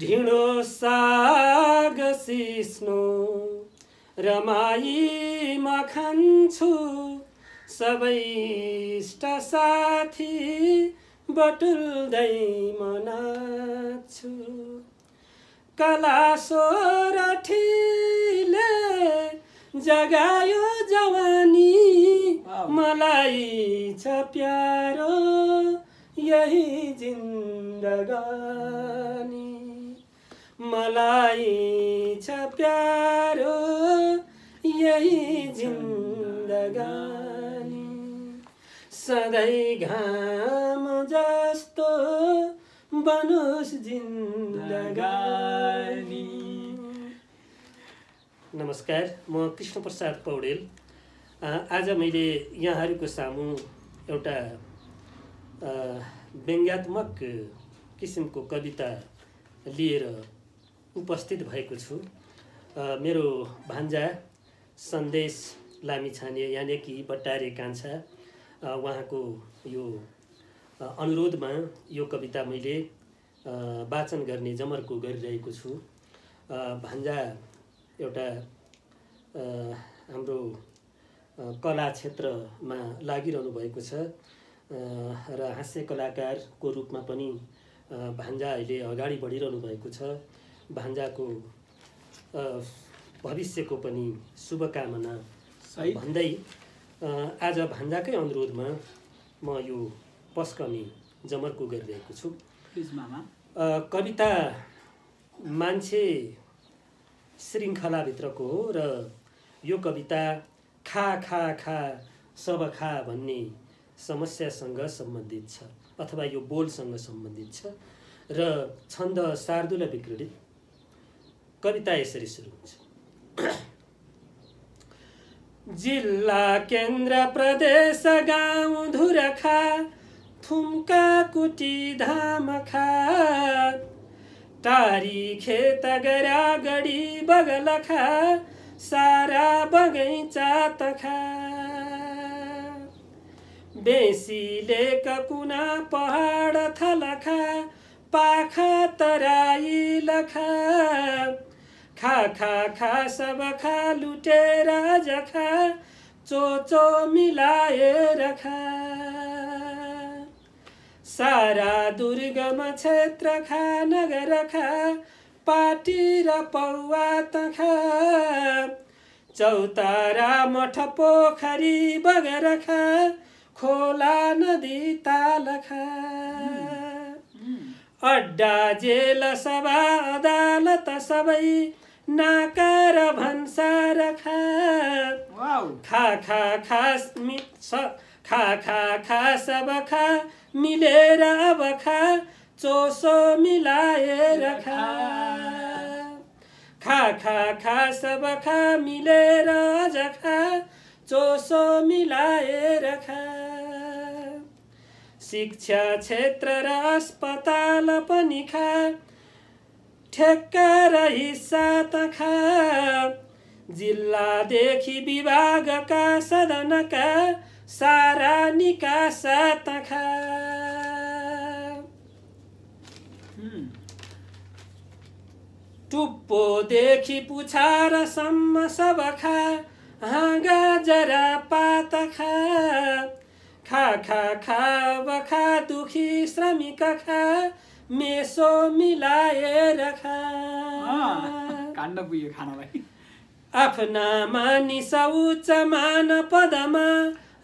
ढिणो साग सिस्नो रमाई म खान्छु सबै इष्ट साथी बटुल्दै म नाच्छु कलासो रठीले जगायो जवानी मलाई छ प्यारो यही जिन्दगानी मलाई छ प्यारो यही जिन्दगानी सधैँ घाम जस्तो बनोस् जिन्दगानी। नमस्कार, म कृष्ण प्रसाद पौडेल। आज मैले यहाँहरुको सामु एउटा व्यङ्ग्यात्मक किसिमको कविता लिएर उपस्थित भएको छु। मेरो भान्जा सन्देश लामिछाने यानी कि बट्टारे कान्छा, उहाँको यो अनुरोधमा यो कविता मैले वाचन गर्ने जमर्को गरिरहेको छु। भान्जा एउटा हाम्रो कला क्षेत्रमा लागिरहनु भएको छ र हास्य कलाकारको रूपमा पनि भान्जा अहिले अगाडि बढिरहनु भएको छ। भान्जाको भविष्यको पनि शुभकामना भन्दै आज भान्जाकै अनुरोधमा म यो पस्कने जमर्को गरिरहेको छु। कविता मान्छे श्रृङ्खलाभित्रको हो र यो कविता खा खा खा सब खा भन्ने समस्यासँग सम्बन्धित छ अथवा यो बोलसँग सम्बन्धित छ र छन्द शार्दुल विकृत। कविता यसरी सुरु हुन्छ। जिल्ला केन्द्र प्रदेश गाउँ धुरखा थुम्का कुटी धामखा टारी खेत गरागडी बगलखा सारा बगैँचा तखा बेसीले ककुना पहाड थलखा पाखा तराई लखा खा खा खा सब खा लुटेर जखा चोचो मिलाएर खा सारा दुर्गम क्षेत्र खा नगर खा पाटी र पौवा तखा चौतारा मठ पोखरी बगर खा खोला नदी तालखा अड्डा जेल सभा अदालत सबै नाकार भन्सार खा खा खा खा खा सब खा मिलेर अब खा चोसो मिलाएर खा खा खा खा सब खा मिलेर अझ खा चोसो मिलाएर खा शिक्षा क्षेत्र र अस्पताल पनि खा ठेक्का र हिस्सा त खा जिल्लादेखि विभागका सदनका सारा निकासा त खा। टुप्पोदेखि पुछारसम्म सब खा हाँगा जरा पात खा खा खा खा बखा दुखी श्रमिक खा मेसो मिलाएर खा काण्ड पुग्यो खानालाई आफ्ना मानिस उच्च मान पदमा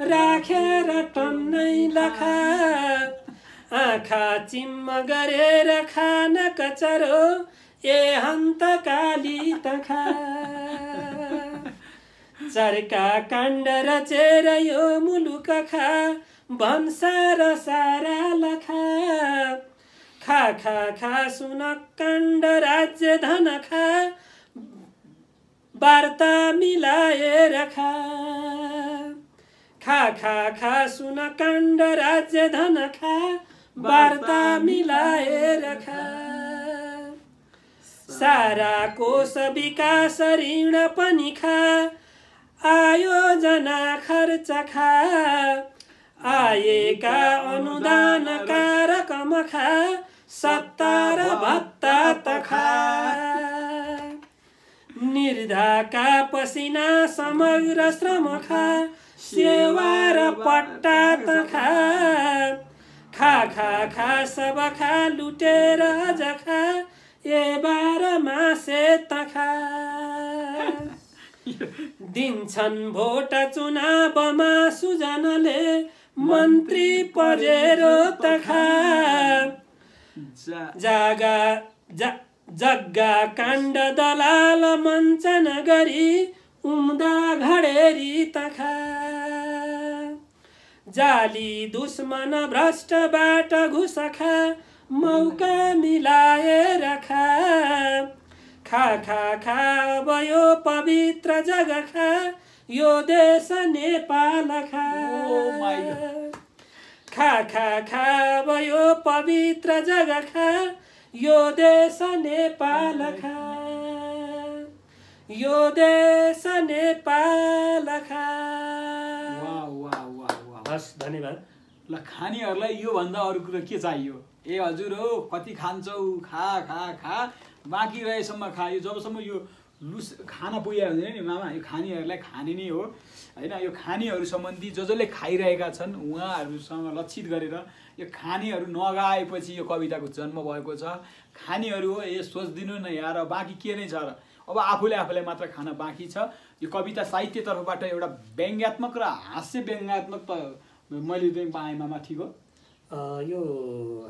राखेर टन्नै लखा आँखा चिम्म गरेर खान कचरो ए हन्त काली तखा चर्का काण्ड रचेर यो मुलुक खा भन्सार सारा लखा खा खा खा सुनक काण्ड राज्य धन खा वार्ता मिलाएर खा खा खा खा सुनक काण्ड राज्य धन खा वार्ता मिलाएर खा सारा कोष विकास ऋण पनि खा आयोजना खर्च खा आएका अनुदानका रकम खा सत्ता र भत्ता त का पसीना समग्र श्रम खा सेवार पट्टा त खा खा खा खा सब खा लुटेर जखा ए बार मासे त खा दिन्छन् भोट चुनावमा सुजनले मन्त्री परेरो त खा जागा जग्गा काण्ड दलाल मञ्चन गरी उम्दा घडेरी त खा जाली दुश्मन भ्रष्ट बाट घुस खा मौका मिलाएर खा खा खा खा अब यो पवित्र जग खा यो देश नेपाल खा खा खा खा अब यो पवित्र जग खा यो देश नेपाल खा यो देश नेपाल खा। वाह वाह वाह वाह, हस् धन्यवाद। ल खानेहरुलाई यो भन्दा अरु कुरा के चाहियो? ए हजुर हो, कति खान्छौ? खा खा खा, बाँकी रहेसम्म खा। यो जबसम्म यो लुस खाना पुग्या हुँदैन नि मामा, यो खानेहरूलाई खाने नै हो हैन। यो खानेहरू सम्बन्धी जसले खाइरहेका छन् उहाँहरूसँग लक्षित गरेर यो खानेहरू नगाएपछि यो कविताको जन्म भएको छ। खानेहरू हो, ए सोच्दिनु न यार, बाँकी के नै छ र। अब आफूले आफूलाई मात्र खान बाँकी छ। यो कविता साहित्यतर्फबाट एउटा व्यङ्ग्यात्मक र हास्य व्यङ्ग्यात्मक त मैले चाहिँ पाएँ मामा, ठिक हो। यो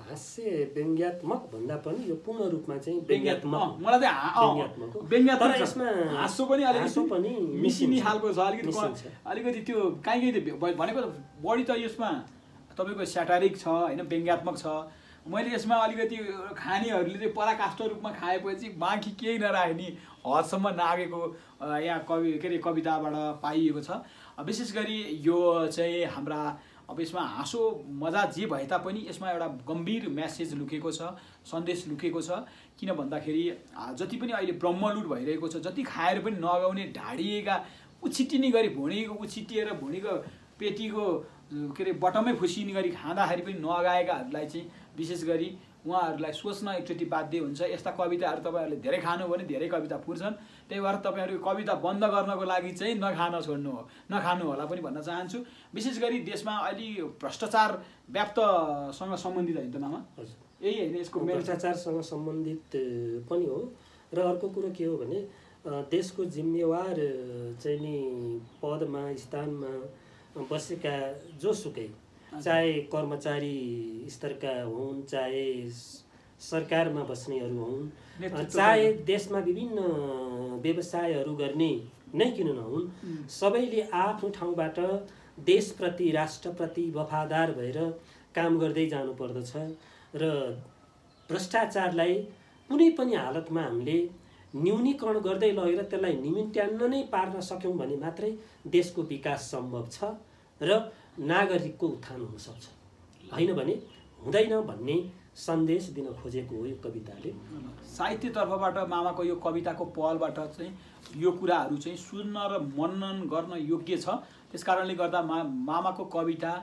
हास्य व्यङ्ग्यात्मक भन्दा पनि यो पूर्ण रूपमा चाहिँ व्यङ्ग्यात्मक, मलाई चाहिँ व्यङ्ग्यात्मक, तर यसमा हाँसो पनि अलिकति मिसिनी खालको छ, अलिकति अलिकति त्यो काहीँ काहीँ भनेको बढी त यसमा तपाईँको स्याटारिक छ होइन, व्यङ्ग्यात्मक छ। मैले यसमा अलिकति खानेहरूले चाहिँ पराकाष्ठ रूपमा खाएपछि बाँकी केही नराखे नि हदसम्म नागेको यहाँ कवि के अरे कविताबाट पाइएको छ। विशेष गरी यो चाहिँ हाम्रा, अब यसमा हाँसो मजा जे भए तापनि यसमा एउटा गम्भीर म्यासेज लुकेको छ, सन्देश लुकेको छ। किन भन्दाखेरि जति पनि अहिले ब्रह्मलुट भइरहेको छ, जति खाएर पनि नगाउने, ढाडिएका, उछिटिने गरी भुँडीको उछिटिएर भुँडीको पेटीको के अरे बटमै फुसिने गरी खाँदाखेरि पनि नगाएकाहरूलाई चाहिँ विशेष गरी उहाँहरूलाई सोच्न एकचोटि बाध्य हुन्छ। यस्ता कविताहरू तपाईँहरूले धेरै खानुभयो भने धेरै कविता पुर्छन्। त्यही भएर तपाईँहरू कविता बन्द गर्नको लागि चाहिँ नखान छोड्नु हो, नखानु होला पनि भन्न चाहन्छु। विशेष गरी देशमा अलि भ्रष्टाचार व्याप्तसँग सम्बन्धित होइन त मामा? यही होइन, यसको भ्रष्टाचारसँग सम्बन्धित पनि हो। र अर्को कुरो के हो भने देशको जिम्मेवार चाहिँ नि पदमा स्थानमा बसेका जोसुकै, चाहे कर्मचारी स्तरका हुन्, चाहे सरकारमा बस्नेहरू हुन्, चाहे देशमा विभिन्न व्यवसायहरू गर्ने नै किन नहुन्, सबैले आफ्नो ठाउँबाट देशप्रति राष्ट्रप्रति वफादार भएर काम गर्दै जानुपर्दछ। र भ्रष्टाचारलाई कुनै पनि हालतमा हामीले न्यूनीकरण गर्दै लगेर त्यसलाई निमित्यान्न नै पार्न सक्यौँ भने मात्रै देशको विकास सम्भव छ र नागरिकको उत्थान हुन सक्छ, होइन भने हुँदैन भन्ने सन्देश दिन खोजेको हो यो कविताले। साहित्यतर्फबाट मामाको यो कविताको पहलबाट चाहिँ यो कुराहरू चाहिँ सुन्न र मनन गर्न योग्य छ। त्यस कारणले गर्दा मामाको कविता